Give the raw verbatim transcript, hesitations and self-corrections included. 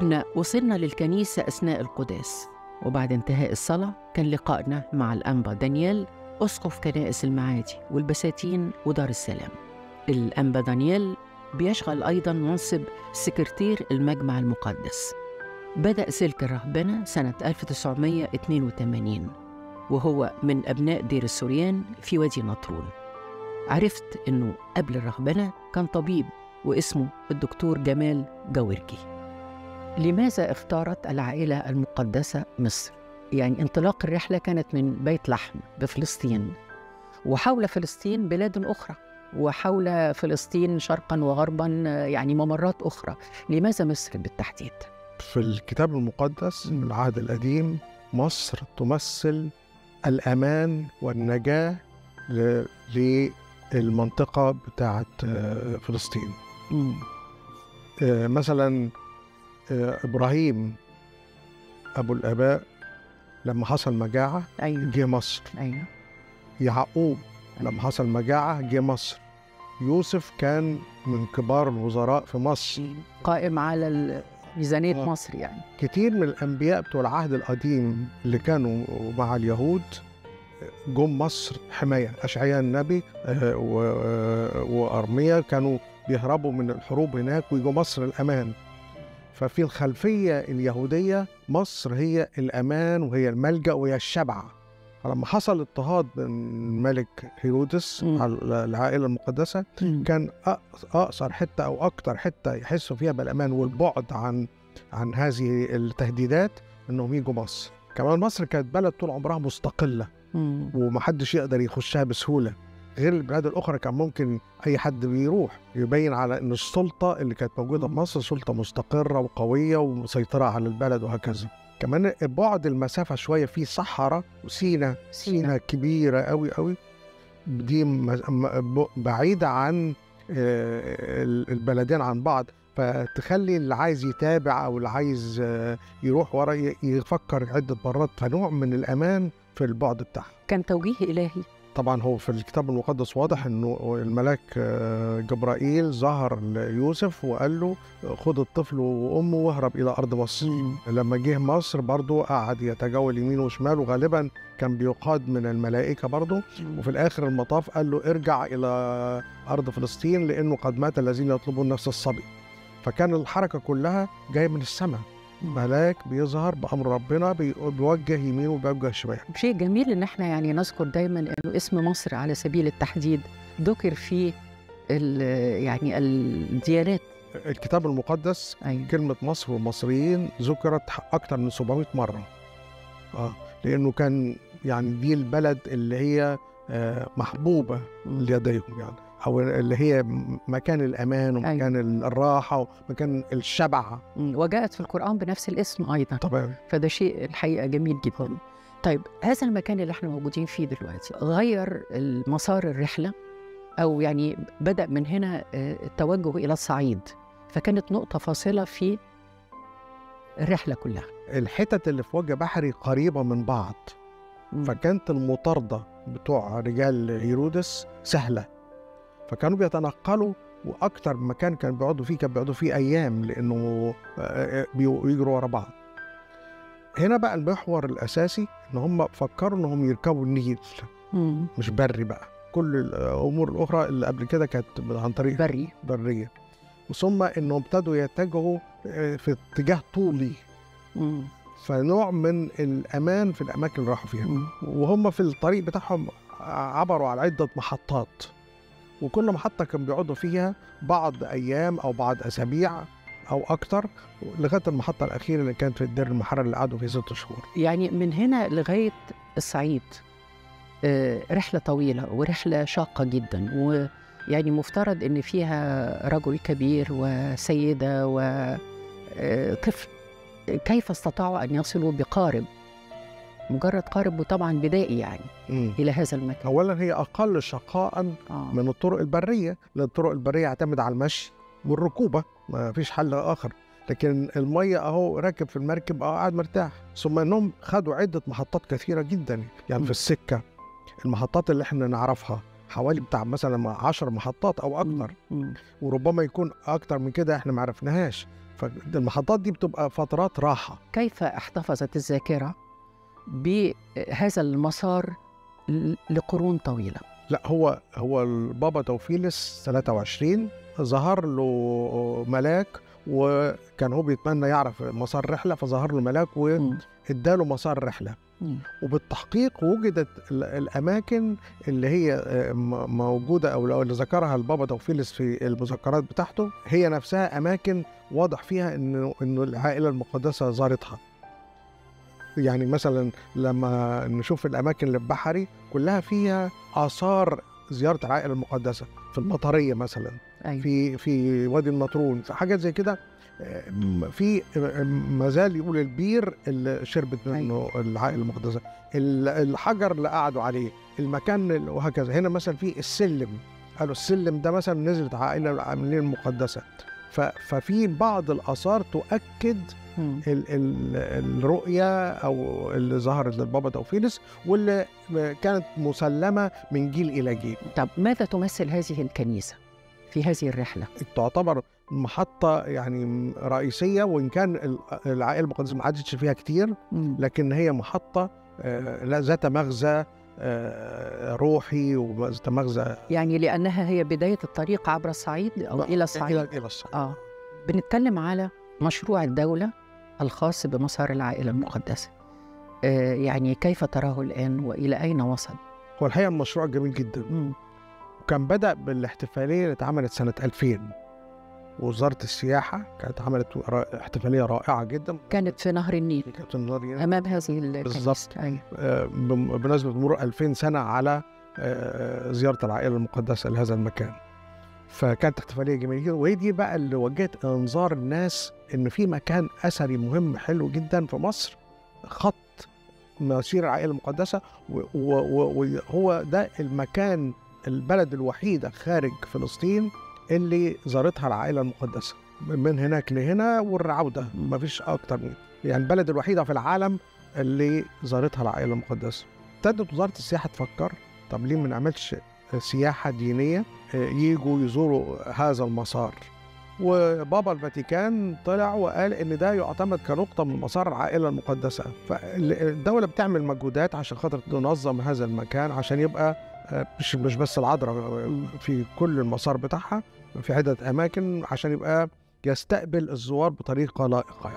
كنا وصلنا للكنيسة أثناء القداس، وبعد انتهاء الصلاة كان لقائنا مع الأنبا دانيال أسقف كنائس المعادي والبساتين ودار السلام. الأنبا دانيال بيشغل أيضاً منصب سكرتير المجمع المقدس. بدأ سلك الرهبنة سنة ألف وتسعمائة واثنين وثمانين، وهو من أبناء دير السوريان في وادي النطرون. عرفت إنه قبل الرهبنة كان طبيب واسمه الدكتور جمال جويرجي. لماذا اختارت العائلة المقدسة مصر؟ يعني انطلاق الرحلة كانت من بيت لحم بفلسطين، وحول فلسطين بلاد أخرى، وحول فلسطين شرقاً وغرباً يعني ممرات أخرى. لماذا مصر بالتحديد؟ في الكتاب المقدس من العهد القديم مصر تمثل الأمان والنجاة للمنطقة بتاعة فلسطين. مثلاً إبراهيم أبو الآباء لما حصل مجاعة أيوة. جه مصر. أيوة. يعقوب لما حصل مجاعة جه مصر. يوسف كان من كبار الوزراء في مصر، قائم على ميزانية آه. مصر. يعني كتير من الأنبياء بتوع العهد القديم اللي كانوا مع اليهود جم مصر حماية. أشعياء النبي آه وأرميا كانوا بيهربوا من الحروب هناك ويجوا مصر الأمان. ففي الخلفية اليهودية مصر هي الأمان وهي الملجأ وهي الشبع. فلما حصل اضطهاد من الملك هيرودس على العائلة المقدسة م. كان أقصر حتة أو أكتر حتة يحسوا فيها بالأمان والبعد عن عن هذه التهديدات إنهم يجوا مصر. كمان مصر كانت بلد طول عمرها مستقلة م. ومحدش يقدر يخشها بسهولة، غير البلاد الأخرى كان ممكن أي حد بيروح. يبين على أن السلطة اللي كانت موجودة في مصر سلطة مستقرة وقوية ومسيطرة على البلد وهكذا. كمان بعد المسافة شوية في صحراء وسينا، سينا كبيرة قوي قوي، دي بعيدة عن البلدين عن بعض، فتخلي اللي عايز يتابع أو اللي عايز يروح ورا يفكر عدة مرات. فنوع من الأمان في البعد بتاعها. كان توجيه إلهي طبعا. هو في الكتاب المقدس واضح انه الملاك جبرائيل ظهر ليوسف وقال له خد الطفل وامه واهرب الى ارض مصر. لما جه مصر برضه قعد يتجول يمين وشمال، وغالبا كان بيقاد من الملائكه برضه، وفي الاخر المطاف قال له ارجع الى ارض فلسطين لانه قد مات الذين يطلبون نفس الصبي. فكان الحركه كلها جايه من السماء، ملاك بيظهر بأمر ربنا بيوجه يمين وبيوجه شمال. شيء جميل إن احنا يعني نذكر دايما إنه اسم مصر على سبيل التحديد ذكر فيه يعني الديانات. الكتاب المقدس أيوة. كلمة مصر والمصريين ذكرت أكثر من سبعمائة مرة. آه لأنه كان يعني دي البلد اللي هي آه محبوبة لديهم، يعني أو اللي هي مكان الأمان ومكان أيوة. الراحة ومكان الشبع. وجاءت في القرآن بنفس الاسم أيضا طبعا. فده شيء الحقيقة جميل جدا طبعا. طيب هذا المكان اللي احنا موجودين فيه دلوقتي غير مسار الرحلة، أو يعني بدأ من هنا التوجه إلى الصعيد، فكانت نقطة فاصلة في الرحلة كلها. الحتت اللي في وجه بحري قريبة من بعض، فكانت المطاردة بتوع رجال هيرودس سهلة، فكانوا بيتنقلوا. واكتر مكان كانوا بيقعدوا فيه كانوا بيقعدوا فيه ايام لانه بيجروا ورا بعض. هنا بقى المحور الاساسي ان هم فكروا انهم يركبوا النيل مم. مش بري بقى. كل الامور الاخرى اللي قبل كده كانت عن طريق بري بريه، ثم انهم ابتدوا يتجهوا في اتجاه طولي مم. فنوع من الامان في الاماكن اللي راحوا فيها مم. وهم في الطريق بتاعهم عبروا على عده محطات، وكل محطة كان بيقعدوا فيها بعض أيام أو بعض أسابيع أو أكتر، لغاية المحطة الأخيرة اللي كانت في الدير المحرر اللي قعدوا فيه ست شهور. يعني من هنا لغاية الصعيد رحلة طويلة ورحلة شاقة جدا، ويعني مفترض إن فيها رجل كبير وسيدة وطفل. كيف استطاعوا أن يصلوا بقارب؟ مجرد قارب وطبعا بدائي يعني مم. الى هذا المكان. اولا هي اقل شقاء آه. من الطرق البريه، لان الطرق البريه اعتمد على المشي والركوبه، ما فيش حل اخر. لكن الميه اهو راكب في المركب اه قاعد مرتاح. ثم انهم خدوا عده محطات كثيره جدا يعني مم. في السكه. المحطات اللي احنا نعرفها حوالي بتاع مثلا عشر محطات او اكثر، وربما يكون اكثر من كده احنا ما عرفناهاش. فالمحطات دي بتبقى فترات راحة. كيف احتفظت الذاكرة بهذا المسار لقرون طويلة؟ لا هو هو البابا توفيلس ثلاثة وعشرين ظهر له ملاك، وكان هو بيتمنى يعرف مسار رحلة، فظهر له ملاك واداله مسار رحلة. وبالتحقيق وجدت الأماكن اللي هي موجودة أو اللي ذكرها البابا توفيلس في المذكرات بتاعته هي نفسها أماكن واضح فيها إنه إنه العائلة المقدسة زارتها. يعني مثلا لما نشوف الأماكن اللي ببحري كلها فيها آثار زيارة العائلة المقدسة، في المطرية مثلا، أيوة. في في وادي النطرون، في حاجات زي كده، في مازال يقول البير اللي شربت منه العائلة المقدسة، الحجر اللي قعدوا عليه، المكان، وهكذا. هنا مثلا في السلم، قالوا السلم ده مثلا نزلت عائلة العائلة المقدسة. ففي بعض الآثار تؤكد ال ال الرؤية أو اللي ظهرت للبابا توفيلس واللي كانت مسلمة من جيل إلى جيل. طب ماذا تمثل هذه الكنيسة في هذه الرحلة؟ تعتبر محطة يعني رئيسية، وإن كان العائلة المقدسة ما عادتش فيها كتير، لكن هي محطة ذات مغزى روحي وذات مغزى، يعني لأنها هي بداية الطريق عبر الصعيد أو إلى الصعيد. إلى الصعيد. آه. بنتكلم على مشروع الدولة الخاص بمسار العائلة المقدسة، آه يعني كيف تراه الآن وإلى أين وصل؟ هو الحقيقة المشروع جميل جدا. مم. وكان بدأ بالاحتفالية اللي اتعملت سنة ألفين، وزارة السياحة كانت عملت احتفالية رائعة جدا، كانت في نهر النيل، كانت في نهر النيل أمام هذه الكنيسة بالظبط، آه بمناسبة مرور ألفين سنة على آه زيارة العائلة المقدسة لهذا المكان. فكانت احتفالية جميلة جدا، وهي دي بقى اللي وجهت انظار الناس إن في مكان أثري مهم حلو جدا في مصر، خط مسير العائلة المقدسة، وهو ده المكان، البلد الوحيدة خارج فلسطين اللي زارتها العائلة المقدسة من هناك لهنا والعودة، مفيش أكتر من، يعني البلد الوحيدة في العالم اللي زارتها العائلة المقدسة. ابتدت وزارة السياحة تفكر، طب ليه ما نعملش سياحة دينية ييجوا يزوروا هذا المسار؟ وبابا الفاتيكان طلع وقال إن ده يعتمد كنقطة من مسار العائلة المقدسة. فالدولة بتعمل مجهودات عشان خاطر تنظم هذا المكان، عشان يبقى مش مش بس العذراء، في كل المسار بتاعها في عدة أماكن، عشان يبقى يستقبل الزوار بطريقة لائقة.